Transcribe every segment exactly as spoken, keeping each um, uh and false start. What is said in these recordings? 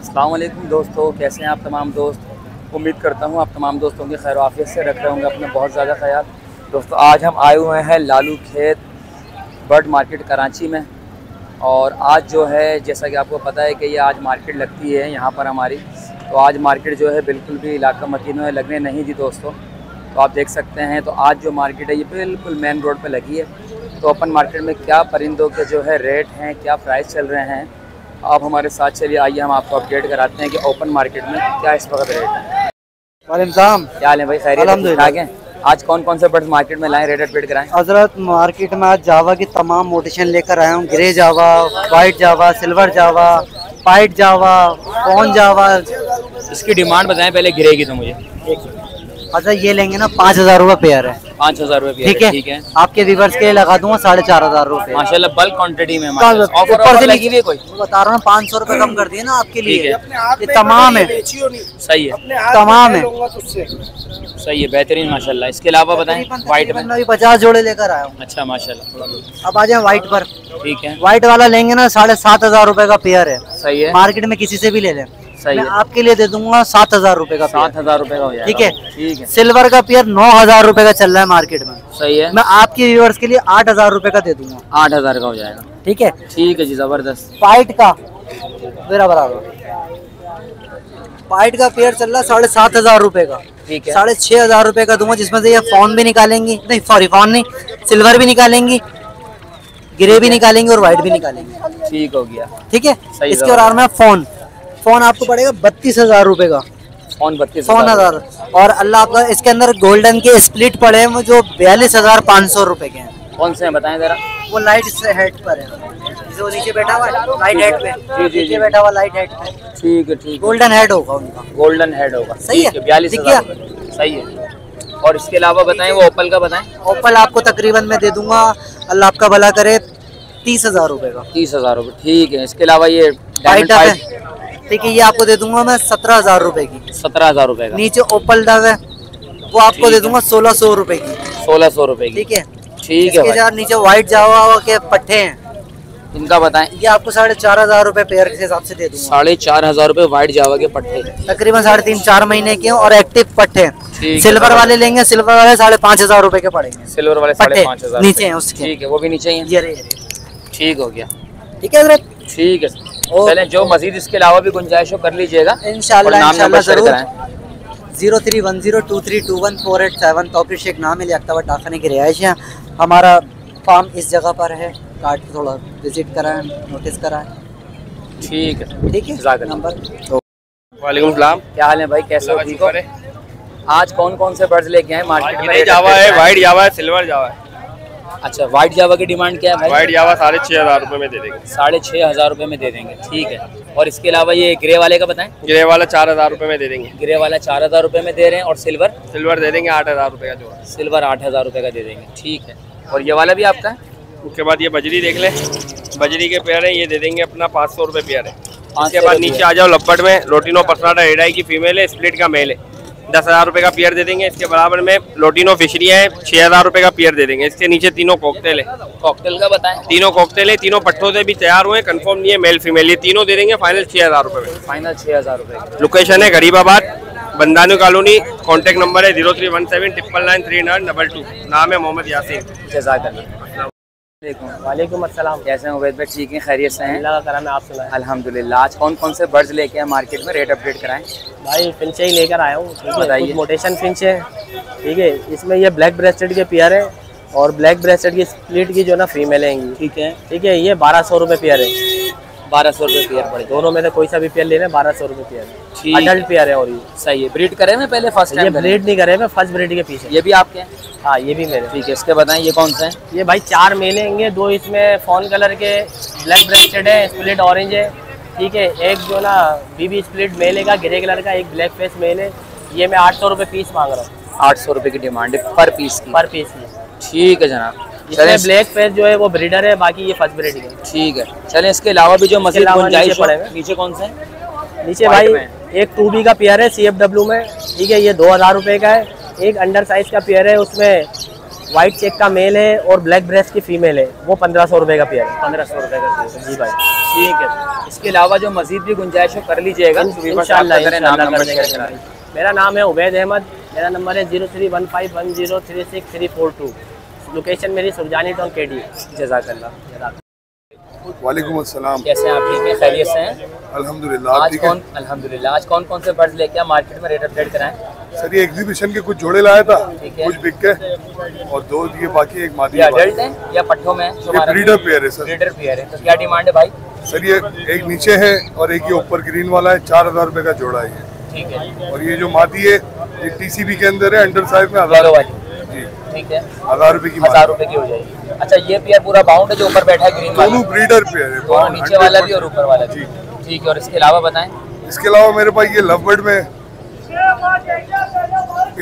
अस्सलामुअलैकुम दोस्तों, कैसे हैं आप तमाम दोस्त। उम्मीद करता हूं आप तमाम दोस्तों की खैर आफियत से रख रहे होंगे अपना बहुत ज़्यादा ख्याल। दोस्तों आज हम आए हुए हैं लालूखेत बर्ड मार्केट कराची में, और आज जो है जैसा कि आपको पता है कि ये आज मार्केट लगती है यहाँ पर हमारी, तो आज मार्केट जो है बिल्कुल भी इलाका मकीनों ने लगने नहीं दी दोस्तों। तो आप देख सकते हैं, तो आज जो मार्केट है ये बिल्कुल मेन रोड पर लगी है। तो अपन मार्केट में क्या परिंदों के जो है रेट हैं, क्या प्राइस चल रहे हैं, आप हमारे साथ चलिए। आइए हम आपको अपडेट कराते हैं कि ओपन मार्केट में क्या इस वक्त रेट है। वालेकुम सलाम, क्या हाल है भाई? खैरियत। आज कौन कौन से बर्ड्स मार्केट में लाए, रेट अपडेट कराएं। हजरत मार्केट में आज जावा की तमाम मोटेशन लेकर आया हूँ। Grey Java, white Java, silver Java, pied Java, कौन जावा, इसकी डिमांड बताएं पहले ग्रे की। तो मुझे अच्छा ये लेंगे ना, पाँच हज़ार रुपये पेयर है। पाँच हज़ार रुपये ठीक है, ठीक है। आपके व्यूवर्स के लिए लगा दूंगा साढ़े चार हज़ार रुपये। माशाल्लाह बल्क क्वांटिटी में ऑफर से लगी हुई है। कोई बता रहा हूँ पाँच सौ रुपये कम कर दिए ना आपके लिए। ये तमाम है, सही है, तमाम है, सही है, बेहतरीन माशाल्लाह। इसके अलावा बताएं वाइट में। मैं पचास जोड़े लेकर आया हूँ। अच्छा माशाल्लाह। अब आ जाए वाइट पर, ठीक है। वाइट वाला लेंगे ना साढ़े सात हज़ार रुपये का पेयर है। सही है, मार्केट में किसी से भी ले लें, सही है, आपके लिए दे दूंगा सात हज़ार रुपये का। सात हज़ार रुपये का ठीक है, ठीक है। सिल्वर का पेयर नौ हज़ार रुपये का चल रहा है मार्केट में। सही है, मैं आपके व्यूअर्स के लिए आठ हज़ार रुपये का दे दूंगा। आठ हज़ार का हो जाएगा ठीक है, ठीक है जी, ज़बरदस्त। पाइट का मेरा बराबर, पाइट का पेयर चल रहा है साढ़े सात हज़ार रुपये का, ठीक है। साढ़े छः हज़ार रुपये का दूंगा, जिसमें से ये फॉन भी निकालेंगी, नहीं सॉरी फॉन नहीं, सिल्वर भी निकालेंगी, ग्रे भी निकालेंगे और वाइट भी निकालेंगे। ठीक हो गया, ठीक है। इसके अलावा मैं फोन फोन आपको पड़ेगा बत्तीस हज़ार रुपये का। फोन बत्तीस फोन हज़ार। और अल्लाह आपका, इसके अंदर गोल्डन के स्प्लिट पड़े हैं जो बयालीस हज़ार पाँच सौ रुपये के हैं। कौन से हैं बताएं ज़रा। वो लाइट से हेड पर है, जो नीचे बैठा हुआ है लाइट हेड पे, नीचे बैठा हुआ लाइट हेड पे, ठीक है, ठीक। गोल्डन हेड होगा उनका, गोल्डन हेड होगा। सही है, बयालीस हज़ार सही है। और इसके अलावा बताएँ वो ओपल का बताएं। ओपल आपको तकरीबन मैं दे दूँगा, अल्लाह आपका भला करे, तीस हज़ार रुपये का। तीस हज़ार रुपये ठीक है। इसके अलावा ये ठीक है, ये आपको दे दूंगा मैं सत्रह हजार रुपए की। सत्रह हजार रुपए का। नीचे ओपल डव है, वो आपको दे दूंगा सोलह सौ रुपए की। सोलह सौ रुपए की ठीक है, ठीक है। इसके नीचे व्हाइट जावा के पट्टे हैं, इनका बताएं। ये आपको साढ़े चार हजार रुपए पेयर के हिसाब से दे दूंगा। साढ़े चार हजार रुपए व्हाइट जावा के पट्टे, तकरीबन साढ़े तीन चार महीने के और एक्टिव पट्टे। सिल्वर वाले लेंगे, सिल्वर वाले साढ़े पाँच हजार रुपए के पड़ेंगे। सिल्वर वाले साढ़े पाँच हजार नीचे है उसके, ठीक है, वो भी नीचे ही है। ठीक हो गया, ठीक है ठीक है। चले जो मजीद इसके अलावा भी गुंजाइश हो कर लीजिएगा इंशाल्लाह। Zero three one zero two three two one four eight seven Taufiq Sheikh नाम है, लियाकतवा टाखाने की रिहाइश है। हमारा फार्म इस जगह पर है, कार्ड को थोड़ा विजिट कराएं, नोटिस कराएं। ठीक है, ठीक है। नंबर वालेकुम सलाम, क्या हाल है भाई? कैसे हो? ठीक हो? आज कौन कौन से बर्ड्स लेके आए मार्केट में? जावा है, वाइट जावा है, सिल्वर जावा है। अच्छा वाइट जावा की डिमांड क्या है भाई? वाइट जावा साढ़े छः हज़ार रुपये में दे देंगे। साढ़े छः हज़ार रुपये में दे देंगे ठीक है। और इसके अलावा ये ग्रे वाले का बताएं। ग्रे वाला चार हज़ार रुपये में दे देंगे। ग्रे वाला चार हज़ार रुपये में दे रहे हैं। और सिल्वर? सिल्वर दे देंगे आठ हज़ार रुपये का जोड़ा। सिल्वर आठ हज़ार रुपये का दे देंगे ठीक है। और ये वाला भी आपका है। उसके बाद ये बजरी देख लें, बजरी के पेयर है, ये दे देंगे अपना पाँच सौ रुपये पेयर है। उसके बाद नीचे आ जाओ लपट में, लोटिनो पसनाटा एडाई की फीमेल है, स्प्लिट का मेल है, दस हज़ार रुपये का पेयर दे देंगे। इसके बराबर में लोटिनो फिशरी है, छः हज़ार रुपये का पेयर दे देंगे। इसके नीचे तीनों कॉकटेल है। कॉकटेल का बताएं। तीनों कॉकटेल है, तीनों पट्टों से भी तैयार हुए, कंफर्म नहीं है मेल फीमेल, ये तीनों दे देंगे फाइनल छः हज़ार रुपये में। फाइनल छः हज़ार रुपये। लोकेशन है गरीबाबाद, बंदानु कॉलोनी। कॉन्टैक्ट नंबर है zero three one seven triple nine three nine double two. नाम है मोहम्मद यासिर। जज़ाकल्लाह। वालेकुम अस्सलाम, कैसे हैं? उबैद भाई ठीक हैं, खैरियत से हैं? अल्लाह का करम है, आप सुनाएं? अल्हम्दुलिल्लाह। आज कौन कौन से बर्ड्स लेके हैं मार्केट में, रेट अपडेट कराएं। भाई फिंच ही लेकर आया हूँ, बताइए। मोटेशन फिंच है ठीक है, इसमें ये ब्लैक ब्रेस्टेड के पेयर है और ब्लैक ब्रेस्टेड की स्प्लिट की जो ना फीमेल है, ठीक है ठीक है। ये बारह सौ रुपये पेयर है। बारह सौ रुपये पेयर पड़े, दोनों में से कोई सा भी पेयर ले लें, बारह सौ रुपये पेयर। अडल्ट पेयर है और ये सही है। ब्रीड करे में पहले फर्स्ट टाइम ब्रीड नहीं करे में, फर्स्ट ब्रीड के पीछे। ये भी आपके? हाँ ये भी मेरे। ठीक है, इसके बताएं ये कौन सा है? ये भाई चार मेले होंगे, दो इसमें फॉन कलर के ब्लैक ब्रेस्टेड है, स्प्लिट ऑरेंज है, ठीक है, एक जो ना बीबी स्प्लिट मेले का ग्रे कलर का, एक ब्लैक फेस मेल है। ये मैं आठ सौ रुपये पीस मांग रहा हूँ। आठ सौ रुपये की डिमांड है पर पीस की? पर पीस की। ठीक है जनाब। चले ब्लैक फेस जो है वो ब्रीडर है, बाकी ये फर्स्ट ब्रीड है। ठीक है, चले इसके अलावा भी जो मसले गुंजाइश पड़े हैं। नीचे कौन सा है? नीचे भाई एक टू बी का पेयर है सी एफ डब्ल्यू में, ठीक है, ये दो हज़ार रुपये का है। एक अंडर साइज का पेयर है, उसमें वाइट चेक का मेल है और ब्लैक ब्रेस्ट की फीमेल है, वो पंद्रह सौ रुपये का पेयर है। पंद्रह सौ रुपये का पेयर जी भाई। ठीक है, इसके अलावा जो मजीद भी गुंजाइश हो कर लीजिएगा। मेरा नाम है उबैद अहमद, मेरा नंबर है zero three one five one zero three six three four two, location मेरी सुरजानी टोन के डी। जजाकल्ला। वालेकुम अस्सलाम, कैसे हैं आप? ठीक है, खैरियत से हैं? अल्हम्दुलिल्लाह। आज कौन अल्हम्दुलिल्लाह आज कौन कौन से बर्ड्स लेके आए मार्केट में, रेट अपडेट कराएं? सर ये एग्जीबिशन के कुछ जोड़े लाया था, कुछ बिक गए और दो ये बाकी एक मादी है या पट्ठों में ब्रीडर पेयर है। सर ब्रीडर पेयर है तो क्या डिमांड है भाई? सर ये एक नीचे है और एक ये ऊपर ग्रीन वाला है, चार हजार रुपये का जोड़ा है। ठीक है, और ये जो मादी है ये टी सी बी के अंदर है, अंडर साइज में हजार जी। ठीक है, हजार रुपए की हजार रुपए की हो जाएगी। अच्छा ये पेयर पूरा बाउंड है जो ऊपर बैठा है ग्रीन वाला? दोनों ब्रीडर पेयर है, दोनों नीचे वाला भी और ऊपर वाला भी। ठीक है, और इसके अलावा बताएं? इसके अलावा मेरे पास ये लव बर्ड में,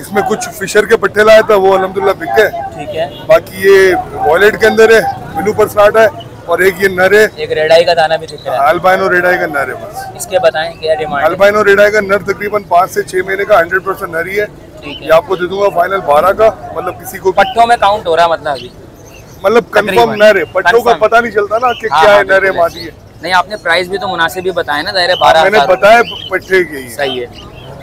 इसमें कुछ फिशर के पट्टे लाया था, वो अल्हम्दुलिल्लाह बिक गए। ठीक है, बाकी ये वॉयलेट के अंदर है, ब्लू पर स्टार्ट है, और एक ये नर है, एक रेडाई का दाना भी दिख रहा है, अल्बाइनो रेडाई का नर है। बस इसके बताएं क्या डिमांड? अल्बाइनो रेडाई का नर तकरीबन पाँच से छह महीने का हंड्रेड परसेंट नर ही है। ये आपको दे दूंगा फाइनल बारह का, मतलब किसी को पट्टों में काउंट हो रहा, मतलब अभी मतलब कंफर्म नर है, पट्टों का पता नहीं चलता ना कि क्या है, नर है मादी है। नहीं आपने प्राइस भी तो मुनासिब ही बताया ना, दायरे बारह मैंने बताया पट्टे के। सही है,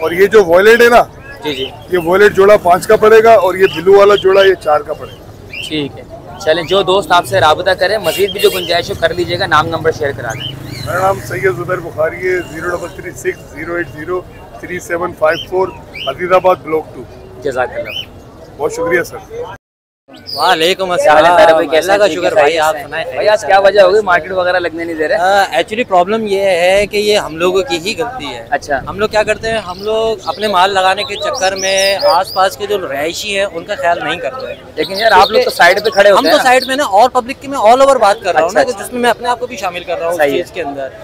और ये जो वॉयलेट है ना जी जी, ये वॉयलेट जोड़ा पाँच का पड़ेगा और ये ब्लू वाला जोड़ा ये चार का पड़ेगा। ठीक है, चले जो दोस्त आपसे राबता करें, मजीद भी जो गुंजाइश हो कर लीजिएगा। नाम नंबर शेयर करा दें। मेरा नाम सैयद जुबैर बुखारी है, zero double three six zero eight zero three seven five four, Hazirabad block two. जज़ाकल्लाह, बहुत शुक्रिया सर। वालेकुम अस्सलाम, कैसा का शुक्र भाई, आप सुनाएं? भाई आज क्या वजह हो गई मार्केट वगैरह लगने नहीं दे रहे? एक्चुअली प्रॉब्लम ये है कि ये हम लोगों की ही गलती है। अच्छा, हम लोग क्या करते हैं, हम लोग अपने माल लगाने के चक्कर में आसपास के जो रहायशी हैं उनका ख्याल नहीं करते हैं। लेकिन यार आप लोग तो साइड पे खड़े हो, हम तो साइड में ना और पब्लिक की मैं ऑल ओवर बात कर रहा हूँ ना, जिसमें मैं अपने आप को भी शामिल कर रहा हूँ इसके अंदर।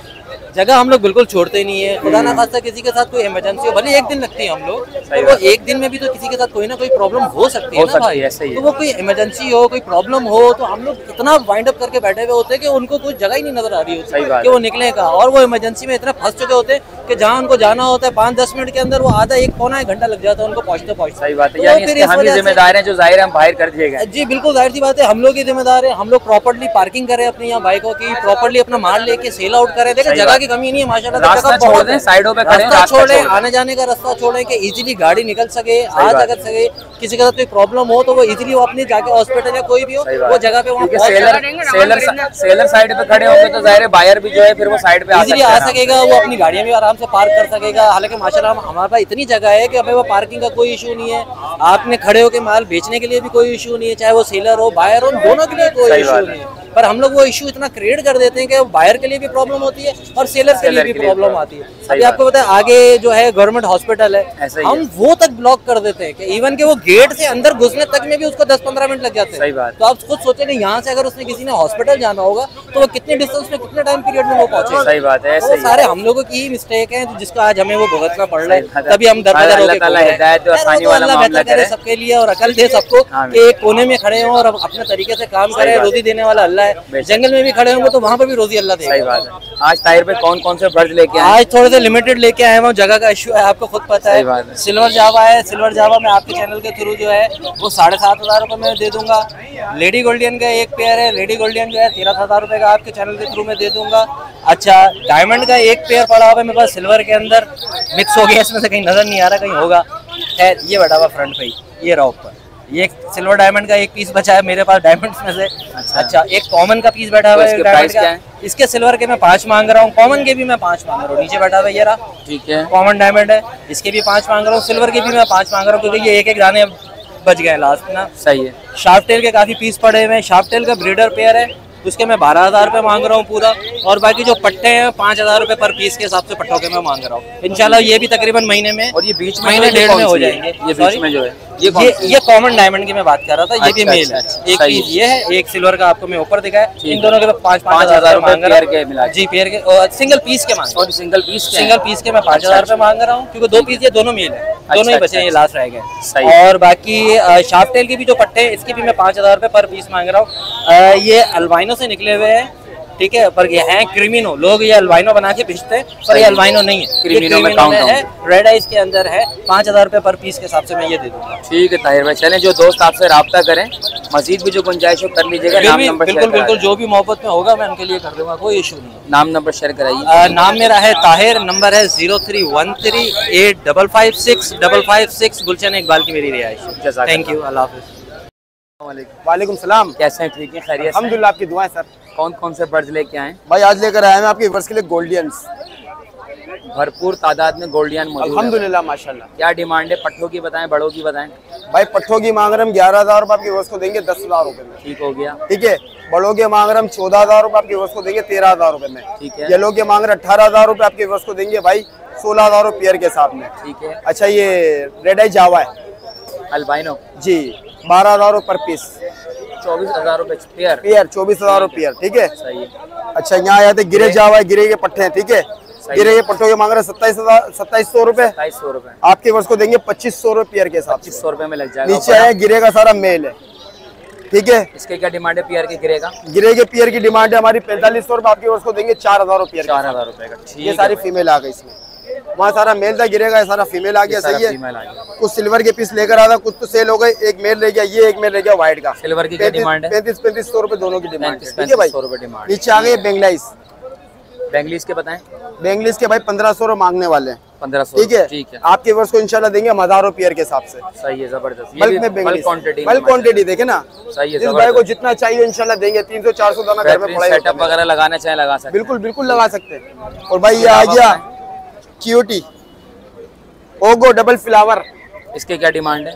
जगह हम लोग बिल्कुल छोड़ते नहीं है। खुदा ना खास्ता किसी के साथ कोई इमरजेंसी हो, भले एक दिन लगती है हम लोग, तो वो एक दिन में भी तो किसी के साथ कोई ना कोई प्रॉब्लम हो सकती है ना भाई। ऐसे ही तो वो कोई इमरजेंसी हो, कोई प्रॉब्लम हो, तो हम लोग इतना वाइंड अप करके बैठे हुए होते हैं कि उनको कोई जगह ही नहीं नजर आ रही होती कि वो निकले का, और वो इमरजेंसी में इतना फंस चुके होते हैं कि जहाँ उनको जाना होता है पाँच दस मिनट के अंदर, वो आधा एक पौना एक घंटा लग जाता है उनको पहुँचते पहुँचते। सही बात है, हम जिम्मेदार है जो जाहिर है हम बाहर कर दिएगा जी, बिल्कुल जाहिर सी बात है, हम लोग ही जिम्मेदार है। हम लोग प्रॉपर्ली पार्किंग करें अपनी यहाँ बाइकों की, प्रॉपर्ली अपना माल लेके सेल आउट करें, देखिए जगह की कमी नहीं है माशाल्लाह। साइडों पे रास्ता छोड़े, आने जाने का रास्ता छोड़े कि इजीली गाड़ी निकल सके, आ जा सके, किसी के साथ कोई प्रॉब्लम हो तो वो इजीली वो अपने जाके हॉस्पिटल या कोई भी हो वो जगह पे वहाँ सेलर सेलर सेलर साइड पे खड़े होंगे तो जाहिर है बायर भी जो है फिर वो साइड पे इजीली आ सकेगा, वो अपनी गाड़ियाँ भी आराम से पार्क कर सकेगा। हालांकि माशाल्लाह हमारे पास इतनी जगह है कि हमें वो पार्किंग का कोई इशू नहीं है, आपने खड़े होकर माल बेचने के लिए भी कोई इशू नहीं है, चाहे वो सेलर हो बायर हो, दोनों के लिए कोई इशू नहीं है। पर हम लोग वो इशू इतना क्रिएट कर देते हैं कि बायर के लिए भी प्रॉब्लम होती है और सेलर के लिए भी प्रॉब्लम आती है। अभी आपको पता है आगे जो है गवर्नमेंट हॉस्पिटल है, हम वो तक ब्लॉक कर देते हैं कि इवन के वो गेट से अंदर घुसने तक में भी उसको दस पंद्रह मिनट लग जाते हैं। तो आप खुद सोचें कि यहाँ से अगर उसने किसी ने हॉस्पिटल जाना होगा तो वो कितने डिस्टेंस में, कितने टाइम पीरियड में वो पहुंचे। सही बात है, वो सारे हम लोगों की ही मिस्टेक है जिसको आज हमें वो भुगतना पड़ रहा है। तभी हम दरवाजा सबके लिए और अकल दे सबको, एक कोने में खड़े हों और अपने तरीके से काम करें। रोटी देने वाला है, जंगल में भी खड़े होंगे तो वहाँ पर भी रोजी अल्लाह देगा। सही बात है। आज ताहिर पे कौन कौन से बर्ड लेके आए? आज थोड़े से लिमिटेड लेके आए, वहाँ जगह का इशू है, आपको खुद पता है। सिल्वर जावा है, सिल्वर जावा में आपके चैनल के थ्रू जो है वो साढ़े सात हजार रुपये में दे दूंगा। लेडी गोल्डियन का एक पेयर है, लेडी गोल्डियन जो है तेरह हजार रुपये का आपके चैनल के थ्रू में दे दूंगा। अच्छा डायमंड का एक पेयर पड़ा हुआ है मेरे पास सिल्वर के अंदर, मिक्स हो गया, इसमें से कहीं नजर नहीं आ रहा, कहीं होगा। खैर ये बैठा हुआ फ्रंट पे ही, ये रहा ऊपर, ये सिल्वर डायमंड का एक पीस बचा है मेरे पास डायमंड्स में से। अच्छा, अच्छा एक कॉमन का पीस बैठा हुआ तो है, है इसके सिल्वर के मैं पांच मांग रहा हूँ, कॉमन के भी मैं पांच मांग रहा हूँ। नीचे बैठा हुआ ये रहा, ठीक है, कॉमन डायमंड है, इसके भी पांच मांग रहा हूँ, सिल्वर के भी मैं पांच मांग रहा हूँ क्योंकि ये एक एक दाने बच गए लास्ट ना। सही है। शार्प टेल के काफी पीस पड़े हुए हैं, शार्प टेल का ब्रीडर पेयर है, उसके मैं बारह हज़ार रुपये मांग रहा हूँ पूरा, और बाकी जो पट्टे हैं पाँच हज़ार रुपये पर पीस के हिसाब से पट्टों के मैं मांग रहा हूँ। इंशाल्लाह ये भी तकरीबन महीने में और ये बीच महीने डेढ़ में हो जाएंगे। ये बीच में जो है ये ये कॉमन डायमंड की मैं बात कर रहा था, ये भी मेल है। एक पीस ये है, एक सिल्वर का आपको मैं ऊपर दिखाया। इन दोनों के तो पाँच पाँच हज़ार पेयर के मिला जी, पेयर के और सिंगल पीस के मांग और सिंगल पीस सिंगल पीस के मैं पाँच हज़ार रुपये मांग रहा हूँ, क्योंकि दो पीस ये दोनों मेल है, दोनों ही बचे ये लास्ट रह गए। और बाकी शार्प टेल के भी जो पट्टे हैं इसके भी मैं पाँच हज़ार रुपये पर पीस मांग रहा हूँ। ये अल्बाइनो से निकले हुए हैं, ठीक है, पर ये हैं क्रिमिनो। लोग ये अल्बाइनो बना के भेजते हैं, पर ये अल्बाइनो नहीं है, क्रिमिनो में काउंट है, रेड आइज के अंदर है। पाँच हज़ार रुपये पर पीस के हिसाब से मैं ये दे दूँगा। ठीक है ताहिर भाई, चलें जो दोस्त आपसे रब्ता करें, मजीद भी जो गुंजाइश हो कर लीजिएगा। बिल्कुल बिल्कुल, जो भी मोहब्बत में होगा मैं उनके लिए कर दूंगा, कोई इशू नहीं है। नाम नंबर शेयर कराइए। नाम मेरा है ताहिर, नंबर है zero three one three eight double five six double five six. Gulshan Iqbal की मेरी रिहाइश। थैंक यू, अल्लाह हाफिज़। वालेकुम सलाम, कैसे हैं? ठीक है, खैरियत अल्हम्दुलिल्लाह। आपकी दुआएं सर। कौन कौन से बर्ड्स लेके आए भाई? आज लेकर आया मैं आपके व्यूअर्स के लिए गोल्डियंस, भरपूर तादाद में गोल्डियन मौजूद है अल्हम्दुलिल्लाह माशाल्लाह। क्या डिमांड है? पट्ठों की बताएं, बड़ों की बताएं। भाई पट्ठों की मांग रहे हम ग्यारह हज़ार रुपये, आपके व्यूअर्स को देंगे दस हज़ार रुपये में। ठीक हो गया। ठीक है, बड़ों के मांग रहे हम चौदह हज़ार रुपये, आपके व्यूअर्स को देंगे तेरह हज़ार रुपये में। ठीक है, येलो के मांग रहे अठारह हज़ार रुपये, आपके व्यूअर्स को देंगे भाई सोलह हज़ार रुपये पेयर के हिसाब में। ठीक है। अच्छा, ये रेड आई जावा है अल्बाइनो जी, बारह हज़ार पर पीस, चौबीस हज़ार रुपये पेयर पेयर चौबीस हज़ार रुपये। ठीक है, सही है। अच्छा, यहाँ आया था गिरे जावा है, गिरे के पट्टे हैं। ठीक है, गिरे के पट्टों के मांग रहे सत्ताईस हज़ार सत्ताईस सौ रुपये सत्ताईस सौ रुपये आपके वर्ष को देंगे पच्चीस सौ रुपये पेयर के हिसाब से। पच्चीस सौ रुपये में लग जाएगा। नीचे आया गिरे का सारा मेल है। ठीक है, इसके क्या डिमांड है पेयर के? गिरे का गिरे के पेयर की डिमांड है हमारी पैंतालीस सौ रुपये, आपके वर्ष को देंगे चार हज़ार रुपये चार हज़ार रुपये का। ये सारी फीमेल आ गई, इसमें वहाँ सारा मेल था, गिरेगा सारा फीमेल आ गया। सही है। कुछ सिल्वर के पीस लेकर आया था, कुछ तो सेल हो गए, एक मेल ले गया, ये एक मेल ले गया व्हाइट का। सिल्वर की डिमांड है पैंतीस पैंतीस सौ रुपए दोनों की डिमांड है। ठीक है भाई, सौ रुपए डिमांड। नीचे आ गए बेंगलाइस, बेंगलिस के बताएं। बेंगलिस के भाई पंद्रह सौ रुपए मांगने वाले हैं, पंद्रह सौ। ठीक है, ठीक है, आपके वर्ष को इंशाल्लाह देंगे हम हजारों पेयर के हिसाब से। सही है, जबरदस्त बल्क में बेंगलिस, बल्क क्वांटिटी देखे ना। सही है, जिस भाई को जितना चाहिए इंशाल्लाह देंगे। तीन सौ चार सौ दाना घर में सेटअप वगैरह लगाना चाहे लगा सकते, बिल्कुल बिल्कुल लगा सकते हैं। और भाई ये आ गया क्यूटी ओगो डबल फ्लावर, इसके क्या डिमांड है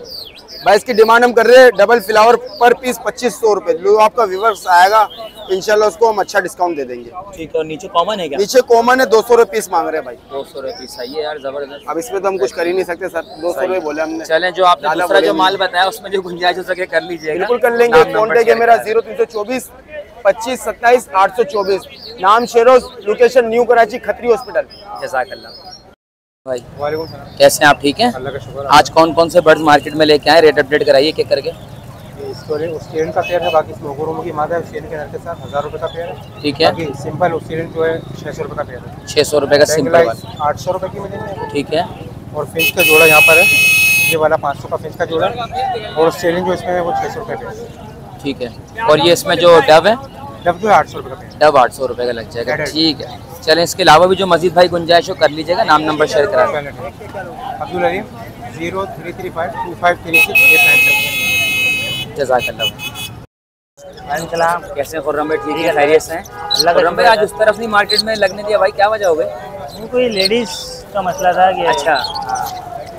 भाई? इसकी डिमांड हम कर रहे हैं डबल फ्लावर पर पीस पच्चीस सौ रुपए। जो आपका व्यूअर्स आएगा इंशाल्लाह उसको हम अच्छा डिस्काउंट दे देंगे। ठीक है, नीचे कॉमन है क्या? नीचे कॉमन है, दो सौ रुपए पीस मांग रहे हैं भाई, दो सौ रुपए पीस। सही है यार, जबरदस्त। अब इसमें तो हम कुछ कर ही नहीं सकते सर, दो सौ रुपए बोले हमने। चले, जो आपने दूसरा जो माल बताया उसमें जो गुंजाइश हो सके कर लीजिए। बिल्कुल कर लेंगे। कॉन्टेक्ट है मेरा जीरो तीन सौ चौबीस पच्चीस सत्ताईस आठ सौ चौबीस। नाम Sheroz, location new Karachi, Khatri hospital. जज़ाकल्लाह भाई, वालेकुम सलाम, कैसे हैं आप? ठीक है, अल्लाह का शुक्र। आज कौन कौन से बर्ड्स मार्केट में लेके आए? रेट अपडेट कराइए क्या करके। ऑस्ट्रेलियन का पेयर है, बाकी स्मोकोरों की मादा है, ऑस्ट्रेलियन के नर के साथ हज़ार रुपये का पेयर है। ठीक है, बाकी सिंपल ऑस्ट्रेलियन जो है छः सौ रुपये का पेयर है, छः सौ रुपये का सिंपल, आठ सौ रुपये की मिलेंगे। ठीक है, और फिंच का जोड़ा यहाँ पर है, ये वाला पाँच सौ का फिंच का जोड़ा, और ऑस्ट्रेलियन जो इसमें है वो छः सौ रुपये पेयर है। ठीक है, और ये इसमें जो डब है, डब जो है आठ सौ रुपये का पेयर, डब आठ सौ रुपये का लग जाएगा। ठीक है, चलें, इसके अलावा भी जो मजीद भाई गुंजाइश हो कर लीजिएगा। नाम नंबर शेयर करा दें। Abdul Aleem zero three three five two five three six eight nine. जज़ाकल्लाह। कैसे खुर्रम भाई? ठीक है, खैरियत से हैं? खुर्रम भाई आज उस तरफ नहीं मार्केट में लगने दिया भाई, क्या वजह हो गई? कोई लेडीज़ का मसला था कि अच्छा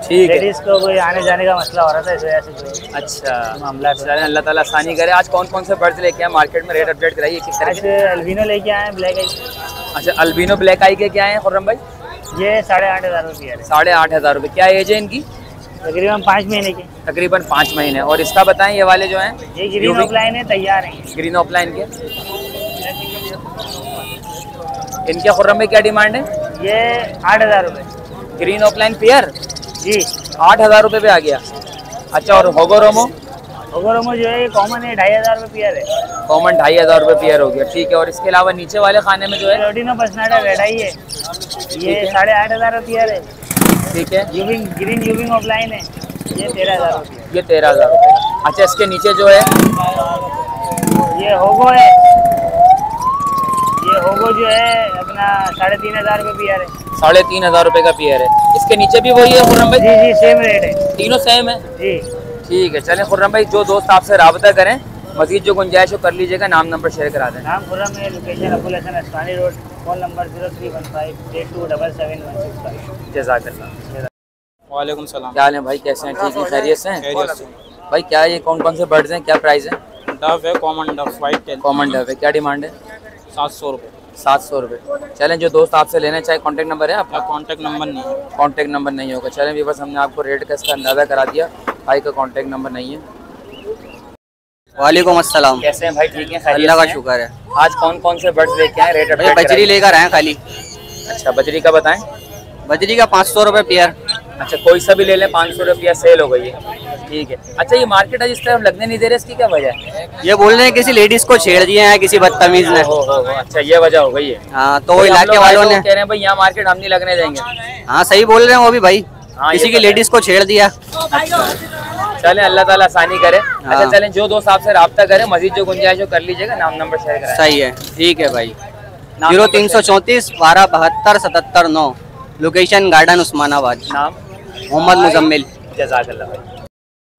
ठीक है, लेडीज़ को कोई आने जाने का मसला हो रहा था, इस वजह से। अच्छा मामला, अल्लाह ताला आसानी करे। आज कौन कौन से बर्ड्स लेके आए मार्केट में? रेट अपडेट कराइए किस तरह से। एल्बिनो लेके आए, ब्लैक आई। अच्छा, अल्बिनो ब्लैक आई के क्या है खुर्रम भाई? ये साढ़े आठ हज़ार रुपये साढ़े आठ हज़ार रुपये क्या एज है इनकी? तकरीबन पाँच महीने के तकरीबन पाँच महीने और इसका बताएं, ये वाले जो हैं ये ग्रीन ऑफलाइन है, तैयार हैं ग्रीन ऑफलाइन के। इनके खुर्रम में क्या डिमांड है? ये आठ हज़ार रुपये ग्रीन ऑफलाइन पेयर जी, आठ हज़ार रुपये पे आ गया। अच्छा, और होगोरोमो? होगोरोमो जो है ये कॉमन है, ढाई हज़ार रुपये पेयर है, कॉमन ढाई हज़ार रुपये पेयर हो गया। ठीक है, और इसके अलावा नीचे वाले खाने में जो है लोडिनो बसनाडा रेड आई है, ये साढ़े आठ हज़ार रुपये पेयर है। ठीक है, यूविंग ग्रीन यूविंग ऑफलाइन है, ये तेरह हज़ार रुपये ये तेरह हज़ार रुपये अच्छा, इसके नीचे जो है ये होगो है, ये होगो जो है अपना साढ़े तीन हज़ार रुपये पीयर है, साढ़े तीन हज़ार रुपये का पीयर है। इसके नीचे भी वही है खुर्रम भाई? जी जी सेम रेट है, तीनों सेम है जी। ठीक है, चलें खुर्रम भाई, जो दोस्त आपसे रब्ता करें मजीद जो गुंजाइश हो कर लीजिएगा। नाम नंबर शेयर करा दें। नाम खुर्रम है, location Abul Hasan Isphahani road, phone number zero three one five eight two double seven one six five. जज़ाकल्लाह। वालेकुम सलाम, क्या हाल है भाई? कैसे हैं? ठीक है, खैरियत से हैं भाई? क्या ये कौन कौन से बर्ड्स हैं, क्या प्राइस है? डव है, common dove white tail. Common dove है, क्या डिमांड है? सात सौ रुपये। सात सौ रुपये। चलें, जो दोस्त आपसे लेना चाहे, कॉन्टैक्ट नंबर है आपका? कॉन्टैक्ट नंबर नहीं है। कॉन्टैक्ट नंबर नहीं होगा। चलें भी, बस हमने आपको रेट का इसका अंदाज़ा करा दिया। भाई का कॉन्टैक्ट नंबर नहीं है। वालेकुम अस्सलाम, कैसे हैं भाई? ठीक है, अल्लाह का शुक्र है। आज कौन कौन से बर्ड्स लेके आए? रेट भाई बजरी लेकर आए खाली। अच्छा, बजरी का बताएं। बजरी का पाँच सौ रुपये पेयर। अच्छा, कोई सा भी ले लें, पाँच सौ रुपये सेल हो गई है। ठीक है। अच्छा, ये मार्केट आज इस तरफ लगने नहीं दे रहे, इसकी क्या वजह है? ये बोल रहे हैं किसी लेडीज़ को छेड़ दिया है किसी बदतमीज़ ने। अच्छा, ये वजह हो गई है। हाँ, तो इलाके वालों ने कह रहे हैं भाई यहाँ मार्केट हम नहीं लगने देंगे। हाँ, सही बोल रहे हैं वो भी भाई, किसी की लेडीज़ को छेड़ दिया। चलें, अल्लाह ताला आसानी करे। हाँ। अच्छा चलें, जो दोस्त आपसे राब्ता करे, मजीद जो गुंजाइश हो कर लीजिएगा। नाम नंबर शेयर करें। सही है, ठीक है भाई। जीरो तीन सौ चौंतीस बारह बहत्तर सतहत्तर नौ, लोकेशन गार्डन उस्मानाबाद। नाम मोहम्मद मुजम्मिल। जज़ाकल्लाह भाई।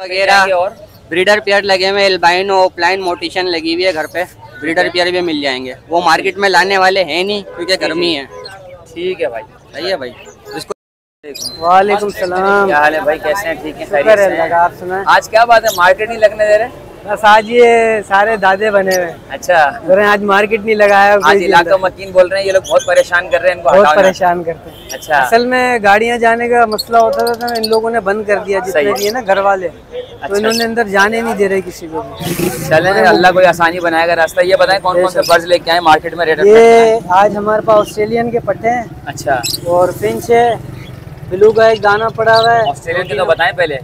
वगैरह और ब्रीडर पेयर लगे हुए, एल्बाइन ओपलाइन मोटिशन लगी हुई है। घर पे ब्रीडर पेयर भी मिल जाएंगे, वो मार्केट में लाने वाले हैं नहीं क्योंकि गर्मी है। ठीक है भाई, सही है भाई। इसको वालेकुम सलाम, क्या हाल है भाई? कैसे हैं? ठीक है, खैरियत से। आप सुनाएं, आज क्या बात है, मार्केट नहीं लगने दे रहे? बस आज ये सारे दादे बने हुए। अच्छा, आज मार्केट नहीं लगाया। आज इलाका मकीन बोल रहे हैं, ये लोग बहुत परेशान कर रहे हैं, इनको बहुत परेशान करते हैं। अच्छा, असल में गाड़ियाँ जाने का मसला होता था, तो इन लोगों ने बंद कर दिया जितने भी है ना घर वाले, तो इन्होंने अंदर जाने नहीं दे रहे किसी को। चले, अल्लाह कोई आसानी बनाएगा रास्ता। ये बताएं, कौन कौन से बर्ड्स लेके आए मार्केट में? ये आज हमारे पास ऑस्ट्रेलियन के पट्टे हैं। अच्छा, और फिंच है, ब्लू का एक दाना पड़ा हुआ है। ऑस्ट्रेलियन का तो बताएं पहले,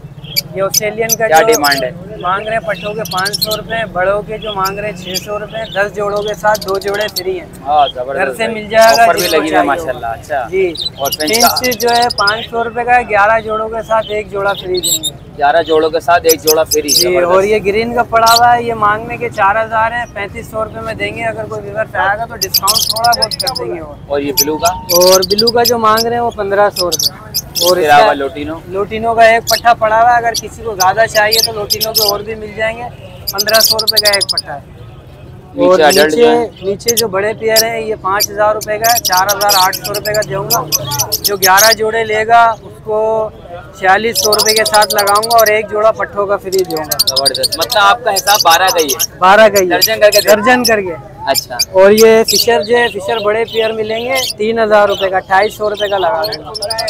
ये ऑस्ट्रेलियन का क्या डिमांड है? मांग रहे पट्टों के पाँच सौ रुपये, बड़ों के जो मांग रहे हैं छः सौ रुपये, दस जोड़ों के साथ दो जोड़े फ्री हैं। घर से मिल जाएगा, ऑफर भी लगी है माशाल्लाह। अच्छा जी, और फिंच जो है पाँच सौ रुपये का, ग्यारह जोड़ों के साथ एक जोड़ा फ्री देंगे। ग्यारह जोड़ों के साथ एक जोड़ा फ्री। और ये ग्रीन का पड़ा हुआ है, ये मांगने के चार हजार है, पैंतीस सौ रुपये में देंगे। अगर कोई व्यूअर चाहेगा तो डिस्काउंट थोड़ा बहुत कर देंगे। और ये ब्लू का, और ब्लू का जो मांग रहे हैं वो पंद्रह सौ रुपये। और लोटिनो लोटिनो का एक पट्टा पड़ा हुआ है, अगर किसी को ज्यादा चाहिए तो लोटिनो के और भी मिल जाएंगे। पंद्रह सौ रुपए का एक पट्टा है। और नीचे नीचे, नीचे जो बड़े पेयर हैं ये पाँच हजार रुपये का, चार हजार आठ सौ रुपये का दूंगा। जो ग्यारह जोड़े लेगा उसको छियालीस सौ रुपये के साथ लगाऊंगा, और एक जोड़ा पट्टों का फ्री दूंगा। जबरदस्त, मतलब आपका हिसाब बारह का ही है? बारह का ही, दर्जन करके। दर्जन करके। अच्छा, और ये फिशर जो है, फिशर बड़े पेयर मिलेंगे तीन हजार रुपये का, अट्ठाईस सौ रुपये का लगा।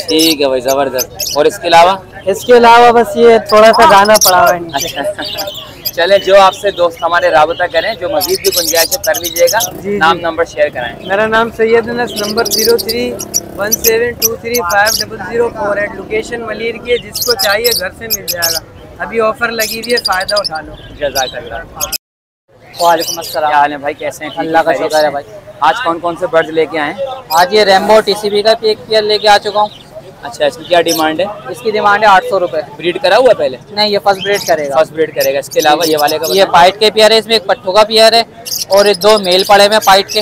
ठीक है भाई, जबरदस्त। और इसके अलावा? इसके अलावा बस ये थोड़ा सा दाना पड़ा हुआ है। अच्छा, चले, जो आपसे दोस्त हमारे राबता करें, जो मजीद भी गुंजाइश कर लीजिएगा। नाम नंबर शेयर कराएं। मेरा नाम Syed Anas, number zero three one seven two three five double zero four eight, location Malir की है। जिसको चाहिए घर से मिल जाएगा, अभी ऑफर लगी हुई है, फ़ायदा उठा लो। जज़ाकल्लाह। वालेकुम अस्सलाम, क्या हाल है भाई? कैसे हैं? अल्लाह का शुक्र है भाई। आज कौन कौन से बर्ड्स लेके आए? आज ये रेम्बो टीसीबी का एक पेयर लेके आ चुका हूँ। अच्छा, इसकी क्या डिमांड है? इसकी डिमांड है आठ सौ रुपये। ब्रीड करा हुआ है पहले? नहीं, ये फर्स्ट ब्रीड करेगा। फर्स्ट ब्रीड करेगा। इसके अलावा ये वाले का? ये पाइट के पेयर है, इसमें एक पट्ठू का पेयर है, और ये दो मेल पड़े हुए पाइट के।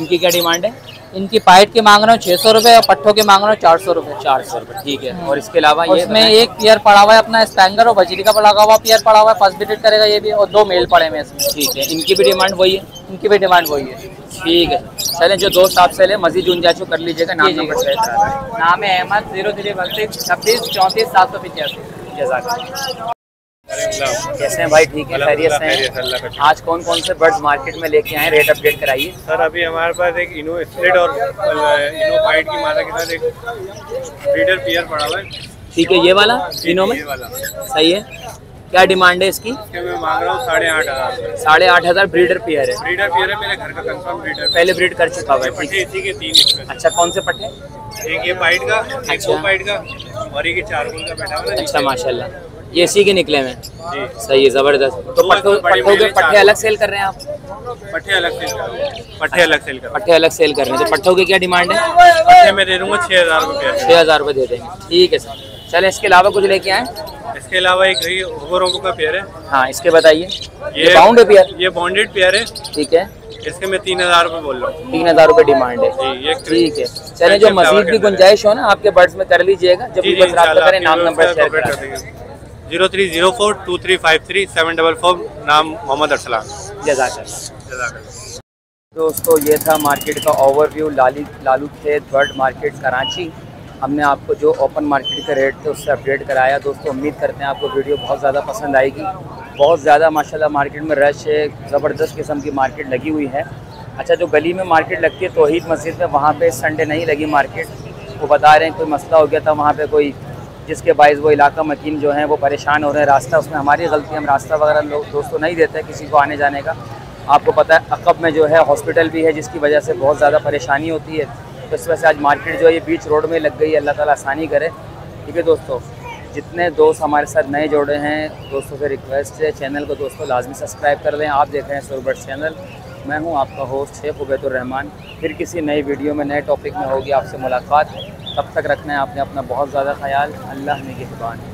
इनकी क्या डिमांड है? इनकी पाइट के मांग रहा हूँ छः सौ रुपये, और पट्ठों के मांग रहा हूँ चार सौ रुपये। चार सौ रुपये, ठीक है। और इसके अलावा ये इसमें एक पेयर पड़ा हुआ है अपना स्पैंगर, और बजरी का पड़ा हुआ पेयर पड़ा हुआ है, फर्स्ट ब्रीड करेगा ये भी, और दो मेल पड़े हुए इसमें। ठीक है, इनकी भी डिमांड वही है? इनकी भी डिमांड वही है। ठीक है, चले, जो दोस्त आपसे ले मजीद गुंजाइशों कर लीजिएगा। नाम नंबर शेयर करें। नाम है अहमद, जीरो थ्री बत्तीस छब्बीस चौंतीस सात सौ पचासी। जज़ाकल्लाह। कैसे हैं भाई? ठीक है, खैरियत से। आज कौन कौन से बर्ड्स मार्केट में लेके आए? रेट अपडेट कराइए सर। अभी हमारे पास एक इनो स्प्रेड और इनो फाइट की मादा के साथ एक ब्रीडर पेयर पड़ा हुआ है। ठीक है, ये वाला इनो में सही है। क्या डिमांड है इसकी? मैं मांग रहा हूँ साढ़े आठ हज़ार। साढ़े आठ हज़ार ब्रीडर पेयर है। ब्रीडर पेयर है, मेरे घर का कंफर्म ब्रीडर। पहले ब्रीड कर चुका हुआ है। पट्टे इसी के तीन इसमें। अच्छा, कौन से पट्टे? एक ये पाइट का, एक दो पाइट का, और एक चारकोल का बैठा हुआ है। अच्छा, माशाल्लाह, ये इसी के निकले में। सही है, ज़बरदस्त। तो पट्टों के पट्टे अलग सेल कर रहे हैं आप? पट्टे अलग सेल कर रहे हैं। पट्टे अलग सेल कर पट्टे अलग सेल कर रहे हैं। तो पट्टों की क्या डिमांड है? पट्टे मैं दे दूँगा छः हज़ार रुपये। छः हज़ार रुपये दे देंगे, ठीक है सर। चले, इसके अलावा कुछ लेके आए? इसके अलावा एक ओवरोबो का पेयर है। हाँ, इसके बताइए। ये बाउंड पेयर? ये बाउंडेड पेयर है। ठीक है, इसके मैं तीन हज़ार रुपये बोल रहा हूँ। तीन हज़ार रुपये डिमांड है, ठीक है। चले, जो मजीद भी गुंजाइश हो ना आपके बर्ड्स में कर लीजिएगा। जब भी बस रात करें, नाम नंबर शेयर कर देंगे। Zero three zero four two three five three seven double four, नाम मोहम्मद अरसलान। जज़ाकल्लाह। दोस्तों, ये था मार्केट का ओवरव्यू। लाली लालूखेत बर्ड मार्केट कराची। हमने आपको जो ओपन मार्केट का रेट थे उससे अपडेट कराया। दोस्तों, उम्मीद करते हैं आपको वीडियो बहुत ज़्यादा पसंद आएगी। बहुत ज़्यादा माशाल्लाह मार्केट में रश है, ज़बरदस्त किस्म की मार्केट लगी हुई है। अच्छा, जो गली में मार्केट लगती है तौहीद मस्जिद में, वहाँ पे संडे नहीं लगी मार्केट। वो बता रहे हैं कोई मसला हो गया था वहाँ पे कोई, जिसके बायस वो इलाका मकीन जो हैं वो परेशान हो रहे हैं रास्ता, उसमें हमारी गलती, हम रास्ता वगैरह लोग दोस्तों नहीं देते किसी को आने जाने का। आपको पता है अकब में जो है हॉस्पिटल भी है जिसकी वजह से बहुत ज़्यादा परेशानी होती है, तो इस वजह से आज मार्केट जो है ये बीच रोड में लग गई है। अल्लाह ताला आसानी करे। ठीक है दोस्तों, जितने दोस्त हमारे साथ नए जोड़े हैं दोस्तों से रिक्वेस्ट है चैनल को दोस्तों लाजमी सब्सक्राइब कर लें। आप देख रहे हैं सुर बर्ड्स चैनल, मैं हूं आपका होस्ट शेख उबैदुर रहमान। फिर किसी नई वीडियो में नए टॉपिक में होगी आपसे मुलाकात, तब तक रखना है आपने अपना बहुत ज़्यादा ख्याल। अल्लाह में मेहरबान।